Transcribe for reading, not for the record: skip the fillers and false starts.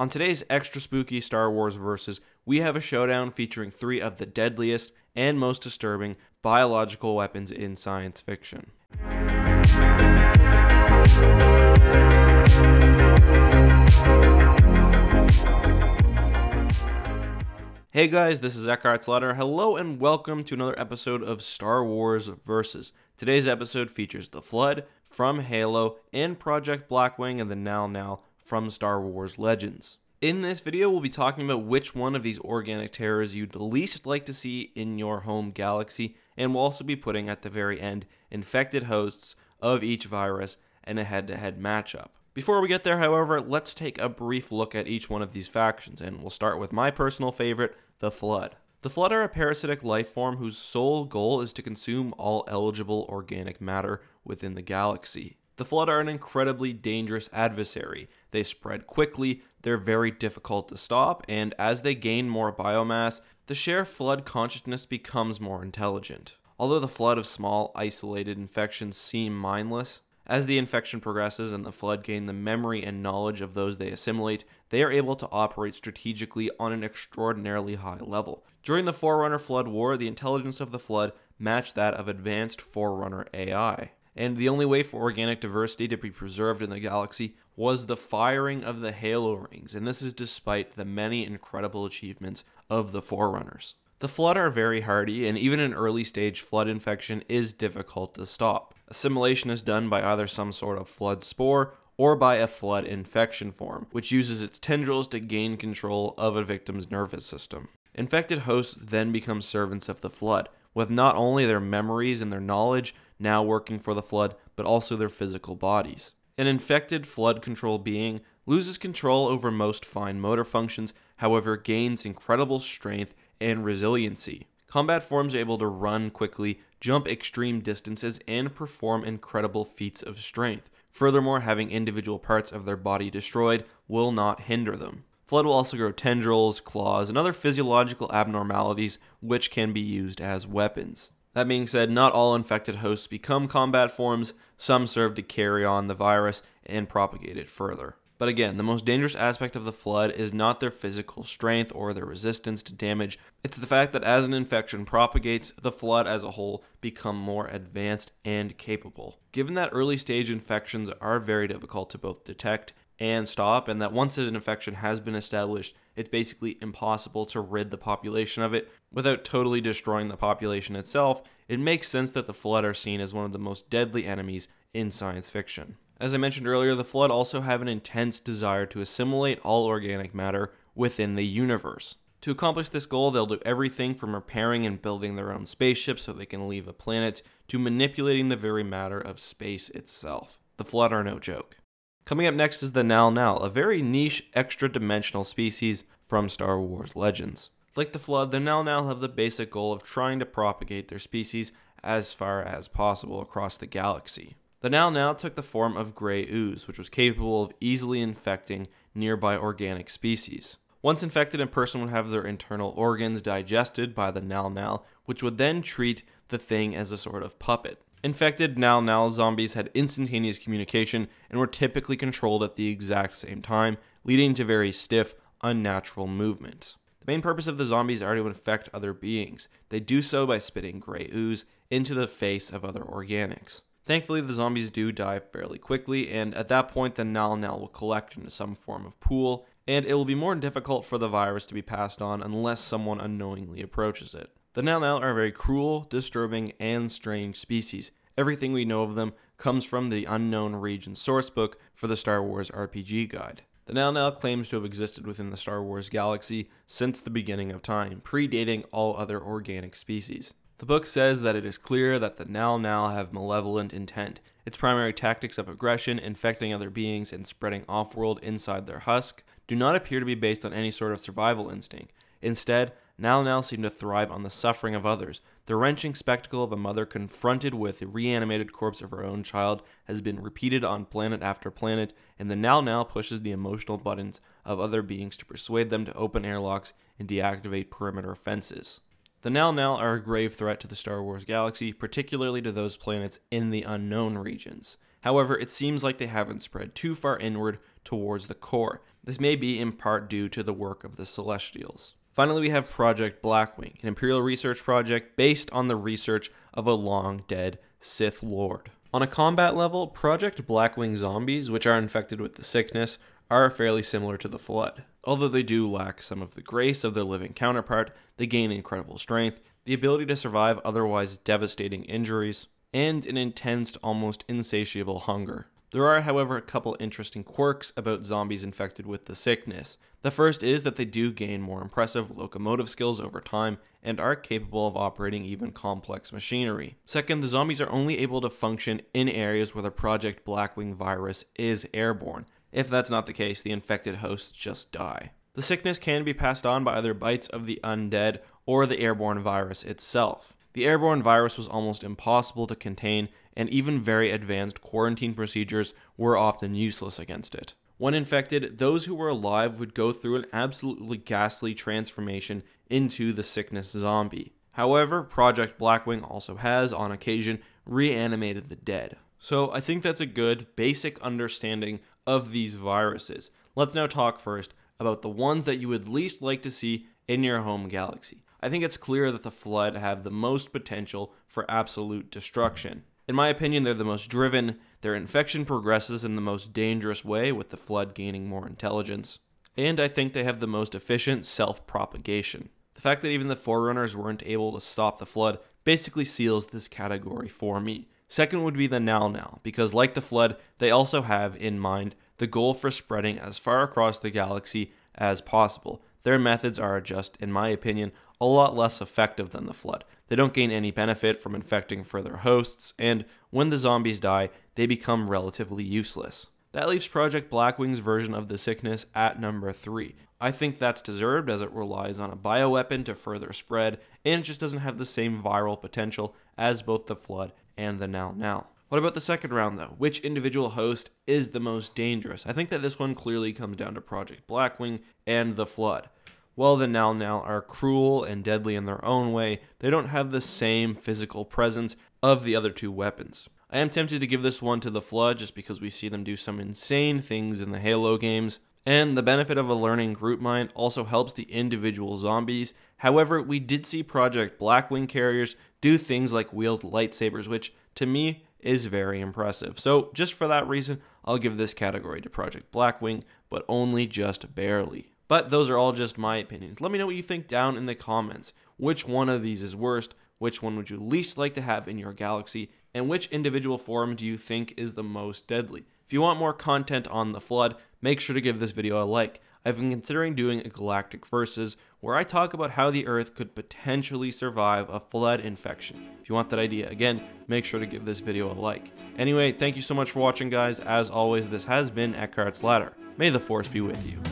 On today's Extra Spooky Star Wars Versus, we have a showdown featuring three of the deadliest and most disturbing biological weapons in science fiction. Hey guys, this is EckhartsLadder. Hello and welcome to another episode of Star Wars Versus. Today's episode features the Flood from Halo and Project Blackwing and the Nal-Nal from Star Wars Legends. In this video, we'll be talking about which one of these organic terrors you'd least like to see in your home galaxy, and we'll also be putting at the very end infected hosts of each virus and a head-to-head matchup. Before we get there, however, let's take a brief look at each one of these factions, and we'll start with my personal favorite, the Flood. The Flood are a parasitic life form whose sole goal is to consume all eligible organic matter within the galaxy. The Flood are an incredibly dangerous adversary. They spread quickly, they're very difficult to stop, and as they gain more biomass, the sheer Flood consciousness becomes more intelligent. Although the Flood of small, isolated infections seem mindless, as the infection progresses and the Flood gain the memory and knowledge of those they assimilate, they are able to operate strategically on an extraordinarily high level. During the Forerunner Flood War, the intelligence of the Flood matched that of advanced Forerunner AI. And the only way for organic diversity to be preserved in the galaxy was the firing of the Halo rings, and this is despite the many incredible achievements of the Forerunners. The Flood are very hardy, and even an early-stage Flood infection is difficult to stop. Assimilation is done by either some sort of Flood spore or by a Flood infection form, which uses its tendrils to gain control of a victim's nervous system. Infected hosts then become servants of the Flood, with not only their memories and their knowledge now working for the Flood, but also their physical bodies. An infected Flood control being loses control over most fine motor functions, however gains incredible strength and resiliency. Combat forms are able to run quickly, jump extreme distances, and perform incredible feats of strength. Furthermore, having individual parts of their body destroyed will not hinder them. Flood will also grow tendrils, claws, and other physiological abnormalities which can be used as weapons. That being said, not all infected hosts become combat forms, some serve to carry on the virus and propagate it further. But again, the most dangerous aspect of the Flood is not their physical strength or their resistance to damage, it's the fact that as an infection propagates, the Flood as a whole become more advanced and capable. Given that early stage infections are very difficult to both detect and stop, and that once an infection has been established, it's basically impossible to rid the population of it without totally destroying the population itself, it makes sense that the Flood are seen as one of the most deadly enemies in science fiction. As I mentioned earlier, the Flood also have an intense desire to assimilate all organic matter within the universe. To accomplish this goal, they'll do everything from repairing and building their own spaceships so they can leave a planet, to manipulating the very matter of space itself. The Flood are no joke. Coming up next is the Nal-Nal, a very niche, extra-dimensional species from Star Wars Legends. Like the Flood, the Nal-Nal have the basic goal of trying to propagate their species as far as possible across the galaxy. The Nal-Nal took the form of grey ooze, which was capable of easily infecting nearby organic species. Once infected, a person would have their internal organs digested by the Nal-Nal, which would then treat the thing as a sort of puppet. Infected Nal-Nal zombies had instantaneous communication and were typically controlled at the exact same time, leading to very stiff, unnatural movement. The main purpose of the zombies are to infect other beings. They do so by spitting grey ooze into the face of other organics. Thankfully, the zombies do die fairly quickly, and at that point the Nal-Nal will collect into some form of pool, and it will be more difficult for the virus to be passed on unless someone unknowingly approaches it. The Nal-Nal are a very cruel, disturbing, and strange species. Everything we know of them comes from the Unknown Region sourcebook for the Star Wars RPG guide. The Nal-Nal claims to have existed within the Star Wars galaxy since the beginning of time, predating all other organic species. The book says that it is clear that the Nal-Nal have malevolent intent, its primary tactics of aggression, infecting other beings, and spreading off-world inside their husk do not appear to be based on any sort of survival instinct. Instead, Nal-Nal seem to thrive on the suffering of others. The wrenching spectacle of a mother confronted with the reanimated corpse of her own child has been repeated on planet after planet, and the Nal-Nal pushes the emotional buttons of other beings to persuade them to open airlocks and deactivate perimeter fences. The Nal-Nal are a grave threat to the Star Wars galaxy, particularly to those planets in the Unknown Regions. However, it seems like they haven't spread too far inward towards the core. This may be in part due to the work of the Celestials. Finally, we have Project Blackwing, an Imperial research project based on the research of a long-dead Sith Lord. On a combat level, Project Blackwing zombies, which are infected with the sickness, are fairly similar to the Flood. Although they do lack some of the grace of their living counterpart, they gain incredible strength, the ability to survive otherwise devastating injuries, and an intense, almost insatiable hunger. There are, however, a couple interesting quirks about zombies infected with the sickness. The first is that they do gain more impressive locomotive skills over time and are capable of operating even complex machinery. Second, the zombies are only able to function in areas where the Project Blackwing virus is airborne. If that's not the case, the infected hosts just die. The sickness can be passed on by either bites of the undead or the airborne virus itself. The airborne virus was almost impossible to contain, and even very advanced quarantine procedures were often useless against it. When infected, those who were alive would go through an absolutely ghastly transformation into the sickness zombie. However, Project Blackwing also has, on occasion, reanimated the dead. So I think that's a good basic understanding of these viruses. Let's now talk first about the ones that you would least like to see in your home galaxy. I think it's clear that the Flood have the most potential for absolute destruction. In my opinion, they're the most driven, their infection progresses in the most dangerous way, with the Flood gaining more intelligence, and I think they have the most efficient self-propagation. The fact that even the Forerunners weren't able to stop the Flood basically seals this category for me. Second would be the Nal-Nal, because like the Flood, they also have in mind the goal for spreading as far across the galaxy as possible. Their methods are just, in my opinion, a lot less effective than the Flood. They don't gain any benefit from infecting further hosts, and when the zombies die, they become relatively useless. That leaves Project Blackwing's version of the sickness at number 3. I think that's deserved, as it relies on a bioweapon to further spread, and it just doesn't have the same viral potential as both the Flood and the Nal-Nal. What about the second round though? Which individual host is the most dangerous? I think that this one clearly comes down to Project Blackwing and the Flood. While the Nal-Nal are cruel and deadly in their own way, they don't have the same physical presence of the other two weapons. I am tempted to give this one to the Flood just because we see them do some insane things in the Halo games, and the benefit of a learning group mind also helps the individual zombies. However, we did see Project Blackwing carriers do things like wield lightsabers, which to me is very impressive. So just for that reason, I'll give this category to Project Blackwing, but only just barely. But those are all just my opinions. Let me know what you think down in the comments. Which one of these is worst? Which one would you least like to have in your galaxy? And which individual form do you think is the most deadly? If you want more content on the Flood, make sure to give this video a like. I've been considering doing a Galactic Versus where I talk about how the Earth could potentially survive a Flood infection. If you want that idea, again, make sure to give this video a like. Anyway, thank you so much for watching, guys. As always, this has been EckhartsLadder. May the Force be with you.